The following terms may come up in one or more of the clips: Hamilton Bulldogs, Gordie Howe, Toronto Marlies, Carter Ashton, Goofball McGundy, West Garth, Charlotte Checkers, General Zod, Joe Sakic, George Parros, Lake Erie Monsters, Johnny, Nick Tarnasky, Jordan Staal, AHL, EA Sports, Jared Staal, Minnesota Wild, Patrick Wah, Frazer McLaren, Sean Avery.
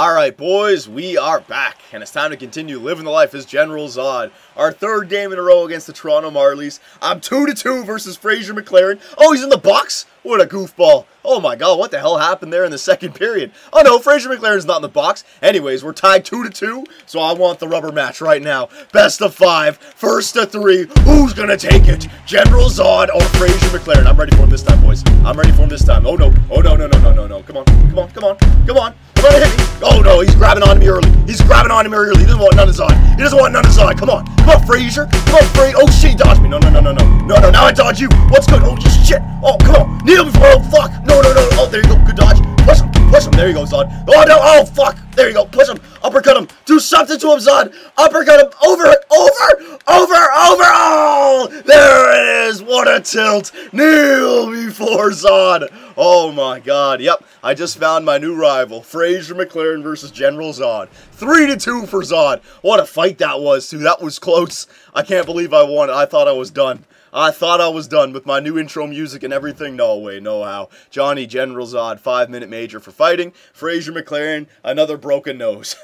Alright boys, we are back, and it's time to continue living the life as General Zod. Our third game in a row against the Toronto Marlies. I'm 2-2 versus Frazer McLaren. Oh, he's in the box? What a goofball. Oh my god, what the hell happened there in the second period? Oh no, Frazer McLaren's not in the box. Anyways, we're tied 2-2, so I want the rubber match right now. Best of five, first to three. Who's gonna take it? General Zod or Frazer McLaren? I'm ready for him this time, boys. I'm ready for him this time. Oh no, no, no, no, no, no. Come on, come on, come on, come on. Let it hit me. Oh no, he's grabbing on me early. He's grabbing on me early. He doesn't want none of Zod. He doesn't want none of Zod. Come on. Come on, Frazer. Come on, Frazer. Oh shit, he dodged me. No, no, no, no, no. No, no, now I dodge you. What's good? Oh shit. Oh, come on. Kneel before. Oh, fuck. No, no, no. Oh, there you go. Good dodge. Push him. Push him. There you go, Zod. Oh no. Oh, fuck. There you go. Push him. Uppercut him. Do something to him, Zod. Uppercut him. Over. Over. Over. Over. Oh, there it is. What a tilt. Kneel before Zod. Oh my god, yep, I just found my new rival, Frazer McLaren versus General Zod. 3-2 for Zod. What a fight that was, too. That was close. I can't believe I won. I thought I was done. I thought I was done with my new intro music and everything. No way, no how. Johnny General Zod, 5-minute major for fighting. Frazer McLaren, another broken nose.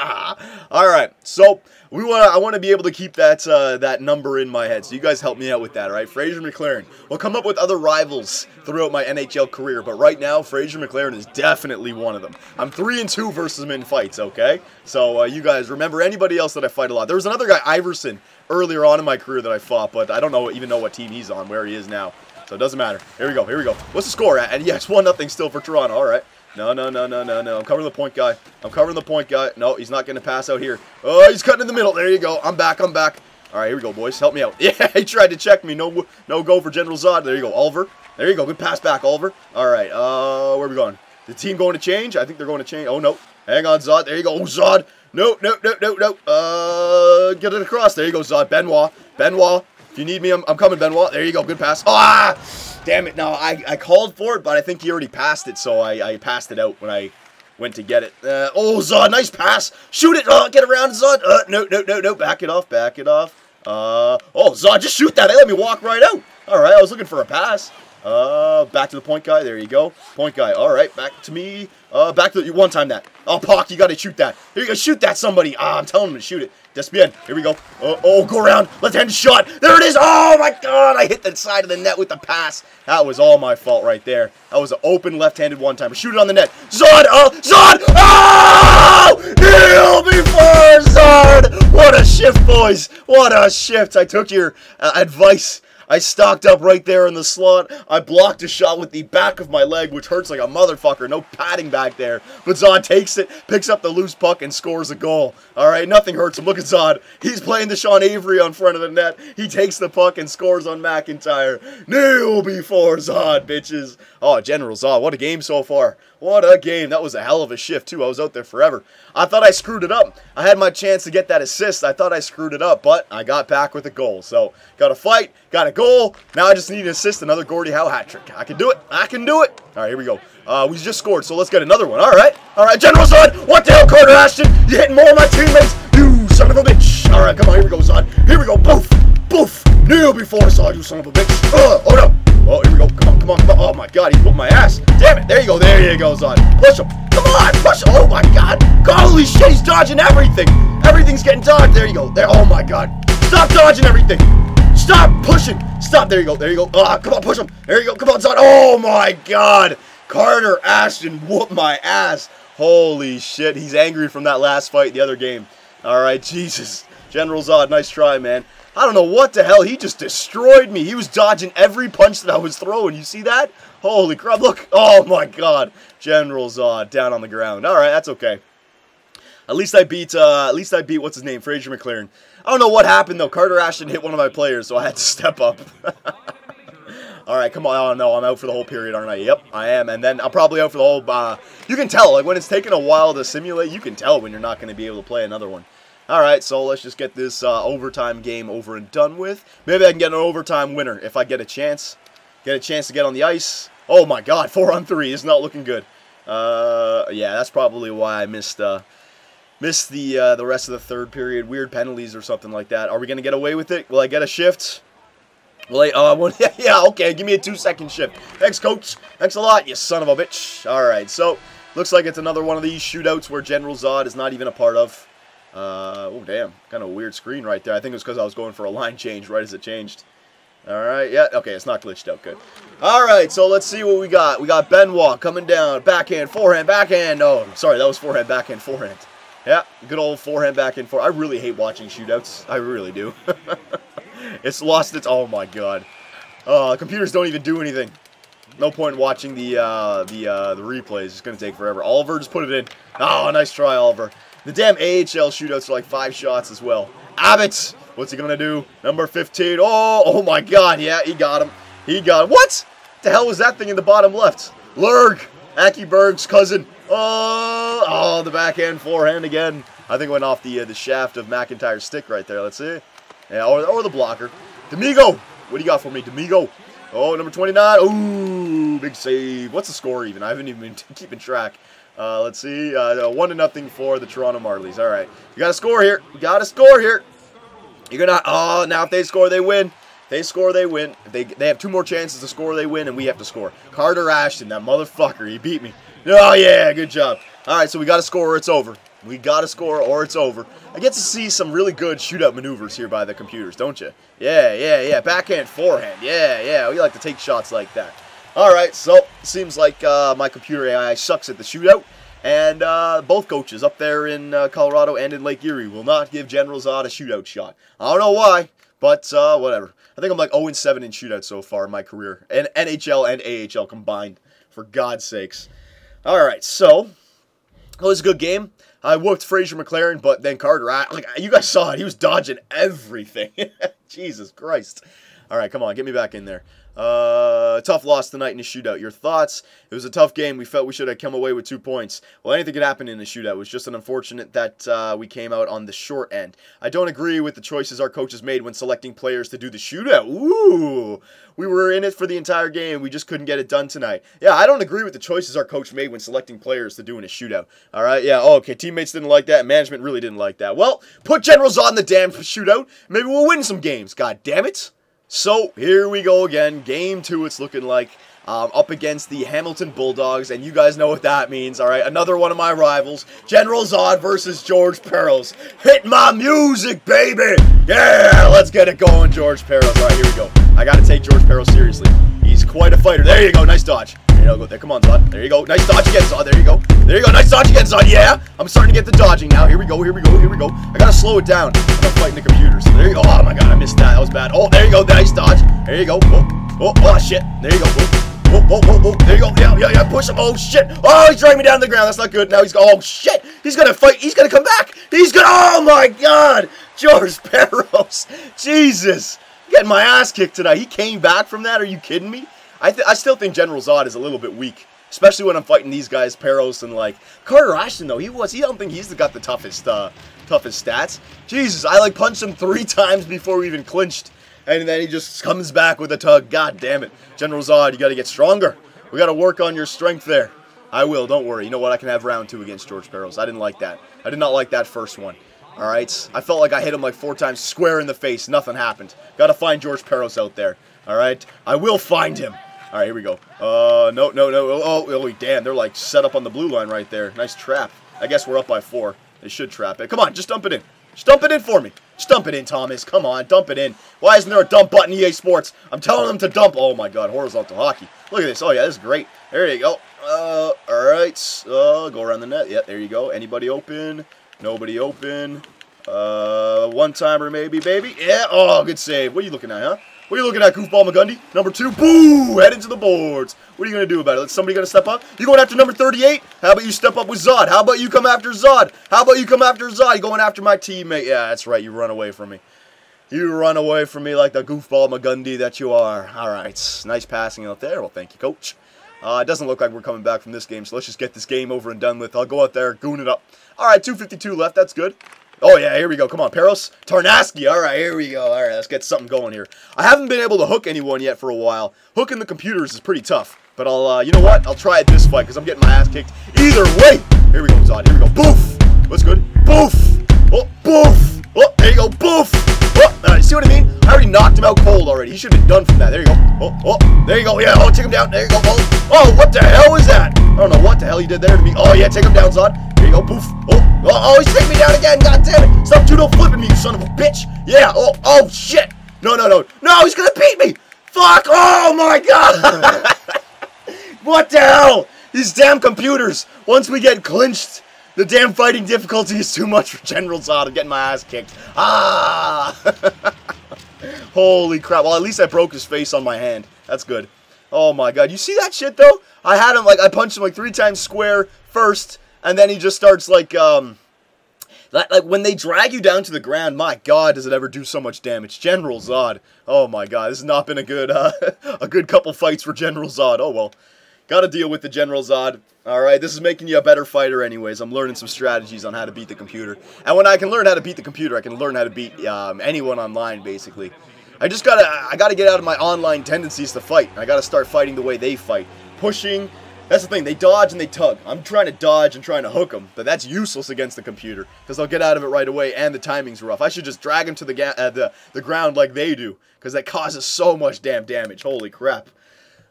All right, so I want to be able to keep that that number in my head. So you guys help me out with that, all right? Frazer McLaren. We'll come up with other rivals throughout my NHL career, but right now Frazer McLaren is definitely one of them. I'm 3-2 versus him in fights. Okay, so you guys remember anybody else that I fight a lot? There was another guy, Iverson, earlier on in my career that I fought, but I don't know even know what team he's on, where he is now, so it doesn't matter. Here we go, here we go. What's the score at? And yes, 1-0 still for Toronto. All right. No, no, no, no, no, no. I'm covering the point guy. I'm covering the point guy. No, he's not going to pass out here. Oh, he's cutting in the middle. There you go. I'm back, I'm back. All right, here we go, boys. Help me out. Yeah, he tried to check me. No, no go for General Zod. There you go, Oliver. There you go. Good pass back, Oliver. All right, where are we going? The team going to change? I think they're going to change. Oh, no. Hang on, Zod. There you go. Oh, Zod. No, no, no, no, no. Get it across. There you go, Zod. Benoit. Benoit. If you need me, I'm coming, Benoit. There you go. Good pass. Ah! Damn it. Now, I called for it, but I think he already passed it, so I passed it out when I went to get it. Oh, Zod. Nice pass. Shoot it. Get around, Zod. No, no, no, no. Back it off. Back it off. Oh, Zod, just shoot that. They let me walk right out. All right. I was looking for a pass. Back to the point guy. There you go. Point guy. All right. Back to me. Back to the... One time that. Oh, Pac, you got to shoot that. Here you go. Shoot that, somebody. Ah, I'm telling him to shoot it. Despien. Here we go. Oh, go around. Left-hand shot. There it is. Oh, my God. I hit the side of the net with the pass. That was all my fault right there. That was an open left-handed one-timer. Shoot it on the net. Zod. Oh, Zod. Oh! Kneel before Zod. What a shift, boys. What a shift. I took your advice. I stocked up right there in the slot. I blocked a shot with the back of my leg, which hurts like a motherfucker. No padding back there. But Zod takes it, picks up the loose puck, and scores a goal. All right, nothing hurts him. Look at Zod. He's playing the Sean Avery on front of the net. He takes the puck and scores on McIntyre. Kneel before Zod, bitches. Oh, General Zod, what a game so far. What a game. That was a hell of a shift, too. I was out there forever. I thought I screwed it up. I had my chance to get that assist. I thought I screwed it up, but I got back with a goal. So, got a fight, got a goal. Now I just need an assist, another Gordie Howe hat trick. I can do it. I can do it. All right, here we go. We just scored, so let's get another one. All right. All right, General Zod. What the hell, Carter Ashton? You're hitting more of my teammates. You son of a bitch. All right, come on. Here we go, Zod. Here we go. Boof. Boof. Kneel before Zod, you son of a bitch. Oh, no. Oh, here we go. Come on, come on, come on. Oh, my God. He whooped my ass. Damn it. There you go. There you go, Zod. Push him. Come on. Push him. Oh, my God. Holy shit. He's dodging everything. Everything's getting dodged. There you go. There. Oh, my God. Stop dodging everything. Stop pushing. Stop. There you go. There you go. Ah, come on. Push him. There you go. Come on, Zod. Oh, my God. Carter Ashton whooped my ass. Holy shit. He's angry from that last fight the other game. All right. Jesus. General Zod. Nice try, man. I don't know what the hell. He just destroyed me. He was dodging every punch that I was throwing. You see that? Holy crap. Look. Oh, my God. General Zod down on the ground. All right. That's okay. At least I beat, what's his name, Frazer McLaren. I don't know what happened, though. Carter Ashton hit one of my players, so I had to step up. All right, come on. Oh, no, I'm out for the whole period, aren't I? Yep, I am. And then I'm probably out for the whole... you can tell. Like, when it's taking a while to simulate, you can tell when you're not going to be able to play another one. All right, so let's just get this overtime game over and done with. Maybe I can get an overtime winner if I get a chance. Get a chance to get on the ice. Oh, my God. 4-on-3 is not looking good. Yeah, that's probably why I missed... Missed the rest of the third period. Weird penalties or something like that. Are we going to get away with it? Will I get a shift? Will I, yeah, okay. Give me a 2-second shift. Thanks, coach. Thanks a lot, you son of a bitch. All right, so Looks like it's another one of these shootouts where General Zod is not even a part of. Oh, damn. Kind of a weird screen right there. I think it was because I was going for a line change right as it changed. All right. Yeah, okay. It's not glitched out. Good. All right. So let's see what we got. We got Benoit coming down. Backhand, forehand, backhand. Oh, sorry. That was forehand, backhand, forehand. Yeah, good old forehand, backhand, forehand. I really hate watching shootouts. I really do. It's lost its... Oh, my God. Computers don't even do anything. No point in watching the replays. It's going to take forever. Oliver, just put it in. Oh, nice try, Oliver. The damn AHL shootouts are like 5 shots as well. Abbott, what's he going to do? Number 15. Oh my God. Yeah, he got him. He got him. What the hell was that thing in the bottom left? Lurg, Aki Berg's cousin. Oh, the backhand, forehand again. I think it went off the shaft of McIntyre's stick right there. Let's see. Yeah, or the blocker. Domingo, what do you got for me, Domingo? Oh, number 29. Ooh, big save. What's the score even? I haven't even been keeping track. Let's see. 1-0 for the Toronto Marlies. All right. You got to score here. You got to score here. You're going to... Oh, now if they score, they win. If they score, they win. If they have 2 more chances to score, they win, and we have to score. Carter Ashton, that motherfucker. He beat me. Oh, yeah. Good job. All right, so we got to score or it's over. We got to score or it's over. I get to see some really good shootout maneuvers here by the computers, don't you? Yeah, yeah, yeah. Backhand, forehand. Yeah, yeah. We like to take shots like that. All right, so seems like my computer AI sucks at the shootout, and both coaches up there in Colorado and in Lake Erie will not give General Zod a shootout shot. I don't know why, but whatever. I think I'm like 0-7 in shootouts so far in my career, and NHL and AHL combined, for God's sakes. All right, so it was a good game. I whooped Frazer McLaren, but then Carter, like you guys saw it, he was dodging everything. Jesus Christ. All right, come on, get me back in there. Tough loss tonight in a shootout. Your thoughts? It was a tough game. We felt we should have come away with 2 points. Well, anything could happen in a shootout. It was just an unfortunate that we came out on the short end. I don't agree with the choices our coaches made when selecting players to do the shootout. Ooh! We were in it for the entire game. We just couldn't get it done tonight. Yeah, I don't agree with the choices our coach made when selecting players to do in a shootout. All right, yeah, oh, okay. Teammates didn't like that. Management really didn't like that. Well, put Generals on the damn shootout. Maybe we'll win some games. God damn it. So, here we go again. Game 2, it's looking like. Up against the Hamilton Bulldogs, and you guys know what that means, all right? Another one of my rivals, General Zod versus George Parros. Hit my music, baby! Yeah, let's get it going, George Parros. All right, here we go. I got to take George Parros seriously. He's quite a fighter. There you go, nice dodge. There you go, there. Come on, Zod. There you go. Nice dodge again, Zod. There you go. There you go. Nice dodge again, Zod. Yeah. I'm starting to get the dodging now. Here we go. Here we go. Here we go. I gotta slow it down. I'm not fighting the computer. So there you go. Oh my God, I missed that. That was bad. Oh, there you go. Nice dodge. There you go. Whoa. Oh, oh shit. There you go. Whoa. Whoa. Whoa. Whoa. There you go. Yeah. Yeah. Yeah. Push him. Oh shit. Oh, he's dragging me down to the ground. That's not good. Now he's going. Oh shit. He's gonna fight. He's gonna come back. He's gonna. Oh my God. George Parros. Jesus. I'm getting my ass kicked tonight. He came back from that. Are you kidding me? I still think General Zod is a little bit weak, especially when I'm fighting these guys, Parros and like Carter Ashton. Though I don't think he's got the toughest stats. Jesus, I like punched him 3 times before we even clinched, and then he just comes back with a tug. God damn it, General Zod, you got to get stronger. We got to work on your strength there. I will. Don't worry. You know what? I can have round 2 against George Parros. I didn't like that. I did not like that first one. All right, I felt like I hit him like 4 times square in the face. Nothing happened. Got to find George Parros out there. All right, I will find him. All right, here we go. No, no, no. Oh, damn. They're, like, set up on the blue line right there. Nice trap. I guess we're up by 4. They should trap it. Come on, just dump it in. Just dump it in for me. Just dump it in, Thomas. Come on, dump it in. Why isn't there a dump button, EA Sports? I'm telling them to dump. Oh, my God, horizontal hockey. Look at this. Oh, yeah, this is great. There you go. All right. Go around the net. Yeah, there you go. Anybody open? Nobody open. One-timer maybe, baby. Yeah. Oh, good save. What are you looking at, huh? What are you looking at, Goofball McGundy? Number 2, boo! Head into the boards. What are you going to do about it? Is somebody going to step up? You going after number 38? How about you step up with Zod? How about you come after Zod? How about you come after Zod? You going after my teammate? Yeah, that's right. You run away from me. You run away from me like the Goofball McGundy that you are. All right. Nice passing out there. Well, thank you, Coach. It doesn't look like we're coming back from this game, so let's just get this game over and done with. I'll go out there, goon it up. All right, 2:52 left. That's good. Oh, yeah, here we go. Come on, Parros. Tarnasky. All right, here we go. All right, let's get something going here. I haven't been able to hook anyone yet for a while. Hooking the computers is pretty tough. But I'll, you know what? I'll try it this fight because I'm getting my ass kicked. Either way. Here we go, Zod. Here we go. Boof. What's good? Boof. Oh, boof. Oh, there you go. Boof. Oh, all right, see what I mean? I already knocked him out cold already. He should have been done from that. There you go. Oh, oh, there you go. Yeah, oh, take him down. There you go. Oh, oh, what the hell was that? I don't know what the hell he did there to me. Oh, yeah, take him down, Zod. Here you go, poof. Oh, oh, he's taking me down again. God damn it. Stop judo flipping me, you son of a bitch. Yeah, oh, oh, shit. No, no, no. No, he's going to beat me. Fuck. Oh, my God. What the hell? These damn computers. Once we get clinched, the damn fighting difficulty is too much for General Zod. I'm getting my ass kicked. Ah. Holy crap. Well, at least I broke his face on my hand. That's good. Oh, my God. You see that shit, though? I had him, like, I punched him, like, 3 times square first, and then he just starts, like, like, when they drag you down to the ground, my God, does it ever do so much damage. General Zod. Oh, my God. This has not been a good, a good couple fights for General Zod. Oh, well. Gotta deal with the General Zod. All right, this is making you a better fighter anyways. I'm learning some strategies on how to beat the computer. And when I can learn how to beat the computer, I can learn how to beat anyone online, basically. I gotta get out of my online tendencies to fight. I gotta start fighting the way they fight. Pushing, that's the thing, they dodge and they tug. I'm trying to dodge and trying to hook them, but that's useless against the computer, because I'll get out of it right away, and the timing's rough. I should just drag them to the ground like they do, because that causes so much damn damage. Holy crap.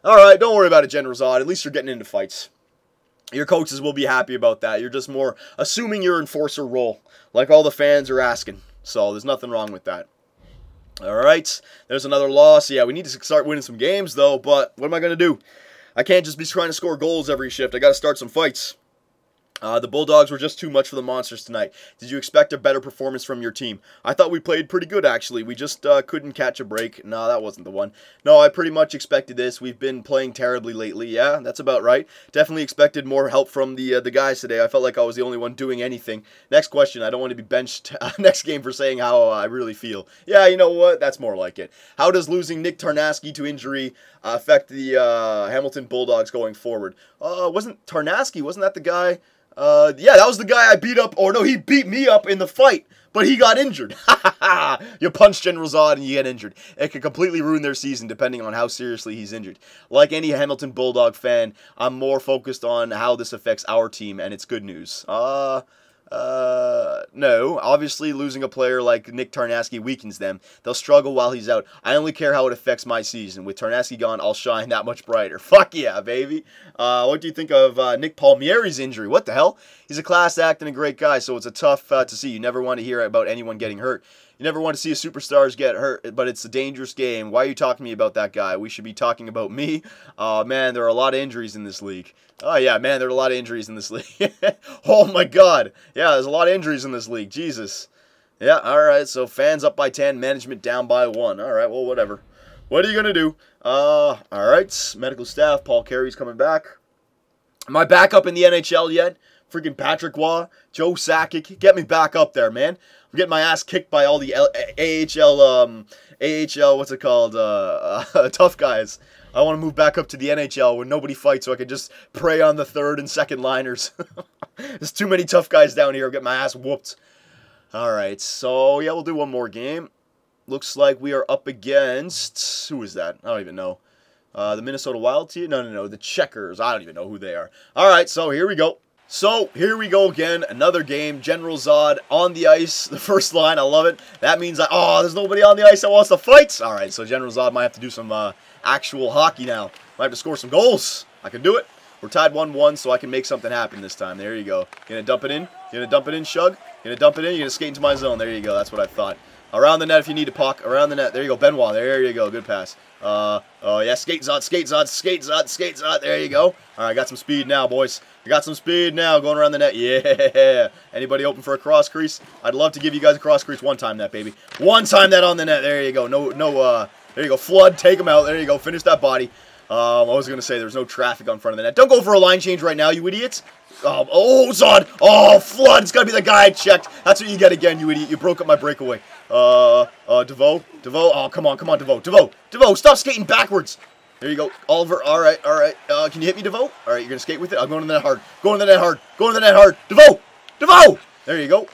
Alright, don't worry about it, General Zod. At least you're getting into fights. Your coaches will be happy about that. You're just more assuming your enforcer role, like all the fans are asking. So there's nothing wrong with that. Alright, there's another loss. Yeah, we need to start winning some games, though, but what am I going to do? I can't just be trying to score goals every shift. I got to start some fights. The Bulldogs were just too much for the Monsters tonight. Did you expect a better performance from your team? I thought we played pretty good, actually. We just couldn't catch a break. No, that wasn't the one. No, I pretty much expected this. We've been playing terribly lately. Yeah, that's about right. Definitely expected more help from the guys today. I felt like I was the only one doing anything. Next question. I don't want to be benched next game for saying how I really feel. Yeah, you know what? That's more like it. How does losing Nick Tarnasky to injury affect the Hamilton Bulldogs going forward? Wasn't Tarnasky, wasn't that the guy... yeah, that was the guy I beat up, or no, he beat me up in the fight, but he got injured. You punch General Zod and you get injured. It could completely ruin their season depending on how seriously he's injured. Like any Hamilton Bulldog fan, I'm more focused on how this affects our team, and it's good news. No, obviously losing a player like Nick Tarnasky weakens them. They'll struggle while he's out. I only care how it affects my season. With Tarnasky gone, I'll shine that much brighter. Fuck yeah, baby. What do you think of Nick Palmieri's injury? What the hell? He's a class act and a great guy, so it's a tough to see. You never want to hear about anyone getting hurt. You never want to see a superstars get hurt, but it's a dangerous game. Why are you talking to me about that guy? We should be talking about me. Man, there are a lot of injuries in this league. Oh, yeah, man, there are a lot of injuries in this league. Oh, my God. Yeah, there's a lot of injuries in this league. Jesus. Yeah, all right, so fans up by 10, management down by 1. All right, well, whatever. What are you going to do? All right, medical staff, Paul Carey's coming back. Am I back up in the NHL yet? Freaking Patrick Wah, Joe Sakic, get me back up there, man. I'm getting my ass kicked by all the AHL, what's it called, tough guys. I want to move back up to the NHL where nobody fights so I can just prey on the 3rd and 2nd liners. There's too many tough guys down here. I'm getting my ass whooped. All right, so yeah, we'll do one more game. Looks like we are up against, who is that? I don't even know. The Minnesota Wild team? No, no, no, the Checkers. I don't even know who they are. All right, so here we go. So, here we go again, another game, General Zod on the ice, the first line, I love it. That means, oh, there's nobody on the ice that wants to fight. All right, so General Zod might have to do some actual hockey now. Might have to score some goals. I can do it. We're tied 1-1, so I can make something happen this time. There you go. Gonna dump it in? Gonna dump it in, Shug? Gonna dump it in? You're gonna skate into my zone. There you go, that's what I thought. Around the net if you need to puck. Around the net. There you go, Benoit. There you go, good pass. Oh, yeah, skate Zod, skate Zod, skate Zod, skate Zod. There you go. All right, got some speed now, boys. I got some speed now going around the net. Yeah. Anybody open for a cross crease? I'd love to give you guys a cross crease one time that, baby. One time that on the net. There you go. There you go. Flood, take him out. There you go. Finish that body. I was going to say there's no traffic on front of the net. Don't go for a line change right now, you idiots. Oh, Zod. Oh, Flood. It's got to be the guy I checked. That's what you get again, you idiot. You broke up my breakaway. DeVoe. DeVoe. Oh, come on. Come on, DeVoe. DeVoe. DeVoe, stop skating backwards. There you go. Oliver. All right. All right. Can you hit me, DeVoe? All right. You're going to skate with it. I'm going to the net hard. Going to the net hard. Going to the net hard. DeVoe. DeVoe. There you go.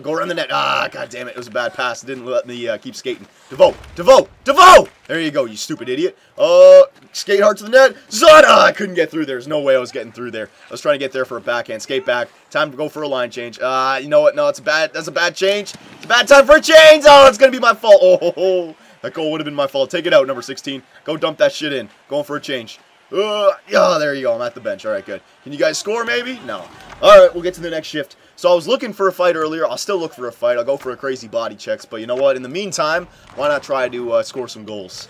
Go around the net. Ah, God damn it. It was a bad pass. It didn't let me keep skating. DeVoe. DeVoe. DeVoe. There you go, you stupid idiot. Skate hard to the net. Zod. Ah, I couldn't get through there. There's no way I was getting through there. I was trying to get there for a backhand. Skate back. Time to go for a line change. You know what? No, it's a bad. That's a bad change. It's a bad time for a change. Oh, it's going to be my fault. Oh, that goal would have been my fault. Take it out, number 16. Go dump that shit in. Going for a change. There you go. I'm at the bench. All right, good. Can you guys score, maybe? No. All right, we'll get to the next shift. So I was looking for a fight earlier. I'll still look for a fight. I'll go for a crazy body checks. But you know what? In the meantime, why not try to score some goals?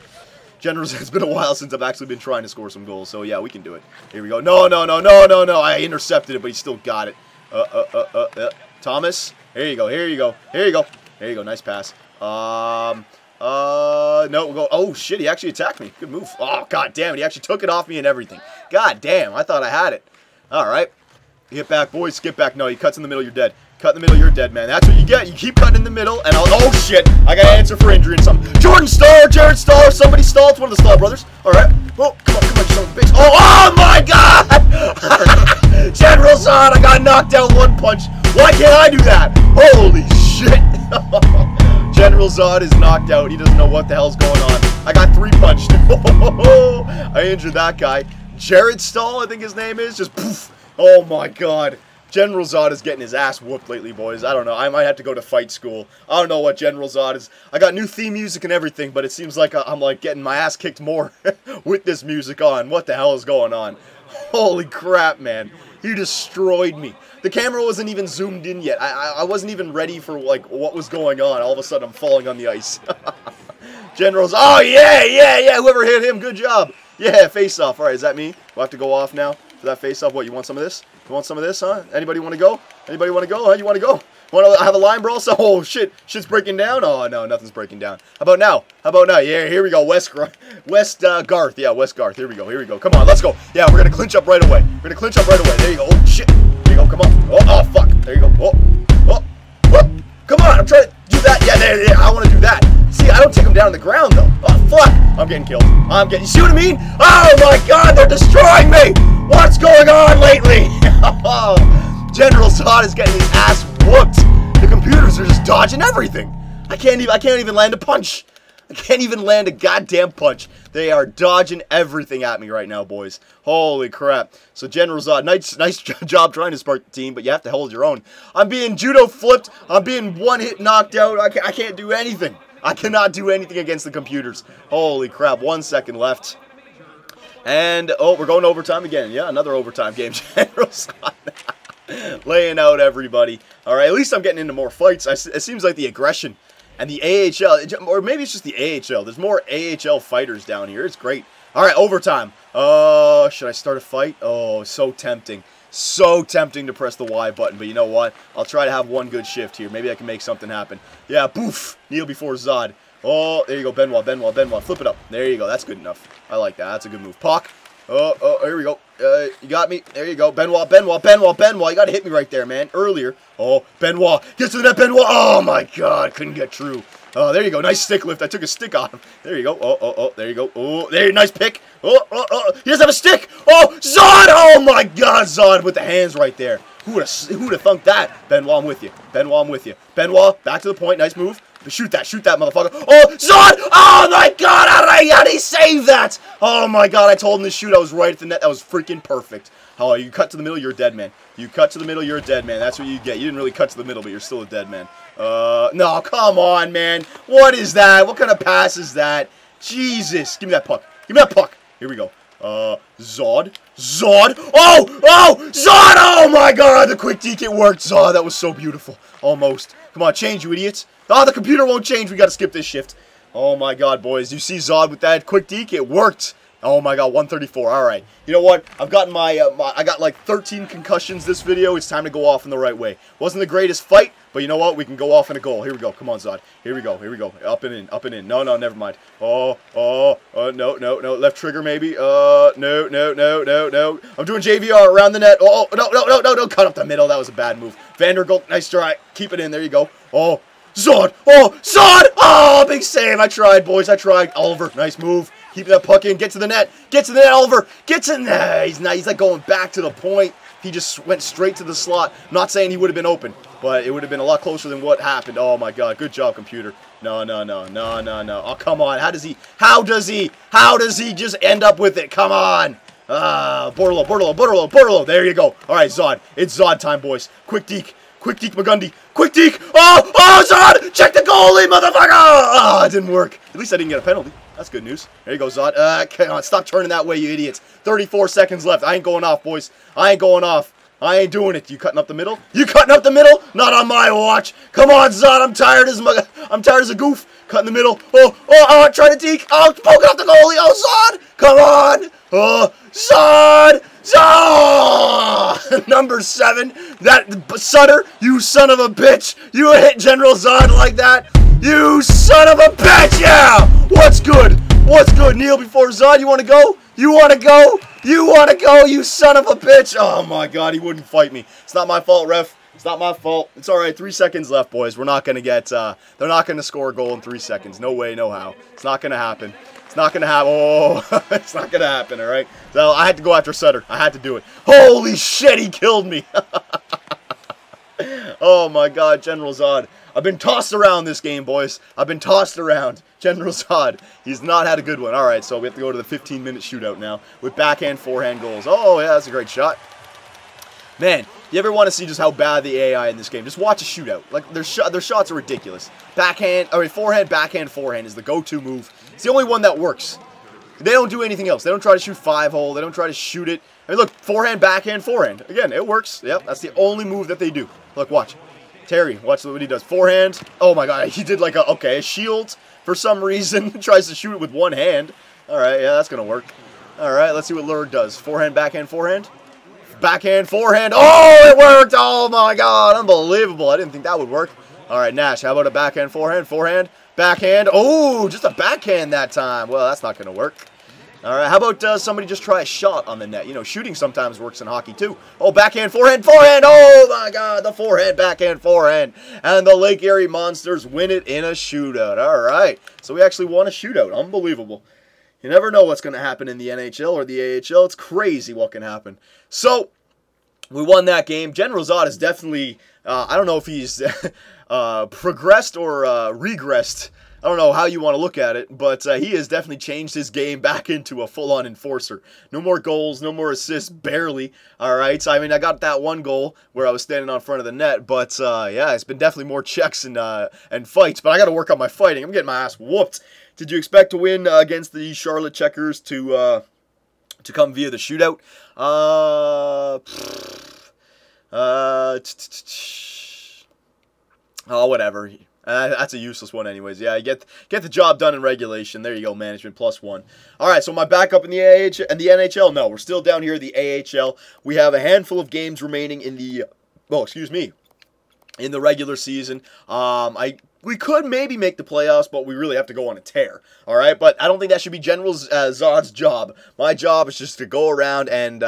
General, it's been a while since I've actually been trying to score some goals. So, yeah, we can do it. Here we go. No, no, no, no, no, no. I intercepted it, but he still got it. Thomas. Here you go. Here you go. Here you go. There you go. Nice pass. No, we'll go. Oh, shit. He actually attacked me. Good move. Oh, god damn it. He actually took it off me and everything. God damn. I thought I had it. All right. Get back, boys. Skip back. No, he cuts in the middle. You're dead. Cut in the middle. You're dead, man. That's what you get. You keep cutting in the middle, and I'll. Oh, shit. I got to answer for injury and something. Jordan Staal. Jared Staal. Somebody stalled. It's one of the Staal brothers. All right. Oh, come on. Come on. Son of a bitch. Oh, my god. General Zod. I got knocked out one punch. Why can't I do that? Holy shit. General Zod is knocked out. He doesn't know what the hell's going on. I got three punched. I injured that guy. Jared Staal, I think his name is. Just poof. Oh, my God. General Zod is getting his ass whooped lately, boys. I don't know. I might have to go to fight school. I don't know what General Zod is. I got new theme music and everything, but it seems like I'm, like, getting my ass kicked more with this music on. What the hell is going on? Holy crap, man. You destroyed me. The camera wasn't even zoomed in yet. I wasn't even ready for, like, what was going on. All of a sudden, I'm falling on the ice. Generals. Oh, yeah, yeah, yeah. Whoever hit him, good job. Yeah, face-off. All right, is that me? We'll have to go off now for that face-off. What, you want some of this? You want some of this, huh? Anybody want to go? Anybody want to go? Huh? You want to go? Want to have a line brawl? Oh, shit. Shit's breaking down. Oh, no, nothing's breaking down. How about now? How about now? Yeah, here we go. West Garth. Yeah, West Garth. Here we go. Here we go. Come on, let's go. Yeah, we're going to clinch up right away. We're going to clinch up right away. There you go. Oh, shit. There you go. Come on. Oh, fuck. There you go. Oh. Come on. I'm trying to do that. Yeah, there, yeah. I want to do that. See, I don't take them down on the ground, though. Oh, fuck. I'm getting killed. You see what I mean? Oh, my God. They're destroying me. What's going on lately? General Zod is getting his ass whooped. The computers are just dodging everything. I can't even land a punch. I can't even land a goddamn punch. They are dodging everything at me right now, boys. Holy crap. So General Zod, nice job trying to spark the team, but you have to hold your own. I'm being judo flipped. I'm being one hit knocked out. I can't do anything. I cannot do anything against the computers. Holy crap. 1 second left. And, oh, we're going overtime again. Yeah, another overtime game. General Zod laying out everybody. All right, at least I'm getting into more fights. It seems like the aggression and the AHL, or maybe it's just the AHL. There's more AHL fighters down here. It's great. All right, overtime. Oh, should I start a fight? Oh, so tempting. So tempting to press the Y button, but you know what? I'll try to have one good shift here. Maybe I can make something happen. Yeah, poof, kneel before Zod. Oh, there you go, Benoit. Flip it up. There you go. That's good enough. I like that. That's a good move. Puck. Oh, here we go. You got me. There you go. Benoit. You got to hit me right there, man. Earlier. Oh, Benoit. Get to the net, Benoit. Oh, my God. Couldn't get through. Oh, there you go. Nice stick lift. I took a stick on him. There you go. Oh, there you go. Oh, there. Nice pick. Oh. He doesn't have a stick. Oh, Zod. Oh, my God. Zod with the hands right there. Who would have thunk that? Benoit, I'm with you. Benoit, back to the point. Nice move. Shoot that, motherfucker. Oh, Zod! Oh, my God! How did he save that? Oh, my God, I told him to shoot. I was right at the net. That was freaking perfect. Oh, you cut to the middle, you're a dead man. That's what you get. You didn't really cut to the middle, but you're still a dead man. No, come on, man. What is that? What kind of pass is that? Jesus. Give me that puck. Here we go. Zod. Oh, Zod! Oh, my God, the quick deke, it worked. Zod, that was so beautiful. Almost. Come on, change, you idiots. Oh, the computer won't change. We got to skip this shift. Oh, my God, boys. You see Zod with that quick deke? It worked. Oh, my God, 134. All right. You know what? I've gotten I got like 13 concussions this video. It's time to go off in the right way. Wasn't the greatest fight, but you know what? We can go off in a goal. Here we go. Come on, Zod. Here we go. Up and in. No, never mind. No. Left trigger, maybe. No. I'm doing JVR around the net. Oh, no. Cut up the middle. That was a bad move. Vanderbilt, nice try. Keep it in. There you go. Oh, Zod! Oh, Zod! Oh, big save. I tried, boys. Oliver, nice move. Keep that puck in. Get to the net, Oliver. He's not. He's like going back to the point. He just went straight to the slot. I'm not saying he would have been open, but it would have been a lot closer than what happened. Oh, my God. Good job, computer. No. Oh, come on. How does he just end up with it? Come on. Bordello. There you go. All right, Zod. It's Zod time, boys. Quick deke, McGundy. Quick deke. Oh, Zod. Check the goalie, motherfucker. Ah, it didn't work. At least I didn't get a penalty. That's good news. There you go, Zod. Come on, stop turning that way, you idiots. 34 seconds left. I ain't going off, boys. I ain't going off. I ain't doing it. You cutting up the middle? You cutting up the middle? Not on my watch. Come on, Zod. I'm tired as a goof. Cutting the middle. Oh, trying to deke. Oh, poking off the goalie. Oh, Zod. Come on. Oh, Zod. Zod. Number 7. That Sutter, you son of a bitch. You hit General Zod like that. You son of a bitch, yeah! What's good? What's good? Kneel before Zod, you want to go? You want to go? You want to go, you son of a bitch? Oh, my God, he wouldn't fight me. It's not my fault, ref. It's not my fault. It's all right. 3 seconds left, boys. We're not going to get, they're not going to score a goal in 3 seconds. No way, no how. It's not going to happen. It's not going to happen. Oh, it's not going to happen, all right? So I had to go after Sutter. I had to do it. Holy shit, he killed me. Oh, my God, General Zod. I've been tossed around this game, boys. I've been tossed around. General Zod, he's not had a good one. All right, so we have to go to the 15-minute shootout now with backhand, forehand goals. Oh, yeah, that's a great shot. Man, you ever want to see just how bad the AI in this game? Just watch a shootout. Like, their shots are ridiculous. Backhand, I mean, forehand, backhand, forehand is the go-to move. It's the only one that works. They don't do anything else. They don't try to shoot 5-hole. They don't try to shoot it. I mean, look, forehand, backhand, forehand. Again, it works. Yep, that's the only move that they do. Look, watch. Terry, watch what he does. Forehand. Oh, my God. He did like a, okay, a shield for some reason. Tries to shoot it with one hand. All right. Yeah, that's going to work. All right. Let's see what Lure does. Forehand, backhand, forehand. Backhand, forehand. Oh, it worked. Oh, my God. Unbelievable. I didn't think that would work. All right, Nash. How about a backhand, forehand, forehand, backhand? Oh, just a backhand that time. Well, that's not going to work. All right, how about somebody just try a shot on the net? You know, shooting sometimes works in hockey, too. Oh, backhand, forehand, forehand. Oh, my God, the forehand, backhand, forehand. And the Lake Erie Monsters win it in a shootout. All right, so we actually won a shootout. Unbelievable. You never know what's going to happen in the NHL or the AHL. It's crazy what can happen. So we won that game. General Zod is definitely, I don't know if he's progressed or regressed. I don't know how you want to look at it, but he has definitely changed his game back into a full-on enforcer. No more goals, no more assists, barely. All right, so, I mean, I got that one goal where I was standing on front of the net, but yeah, it's been definitely more checks and fights. But I got to work on my fighting. I'm getting my ass whooped. Did you expect to win against the Charlotte Checkers to come via the shootout? Oh, whatever. That's a useless one anyways. Yeah, get the job done in regulation. There you go, management +1. All right, so my backup in the AHL and the NHL. No, we're still down here in the AHL. We have a handful of games remaining in the in the regular season. We could maybe make the playoffs, but we really have to go on a tear, all right? But I don't think that should be General Zod's job. My job is just to go around and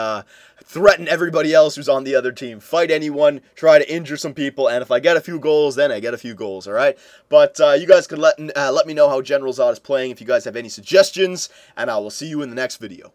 threaten everybody else who's on the other team. Fight anyone, try to injure some people, and if I get a few goals, then I get a few goals, all right? But you guys can let me know how General Zod is playing if you guys have any suggestions, and I will see you in the next video.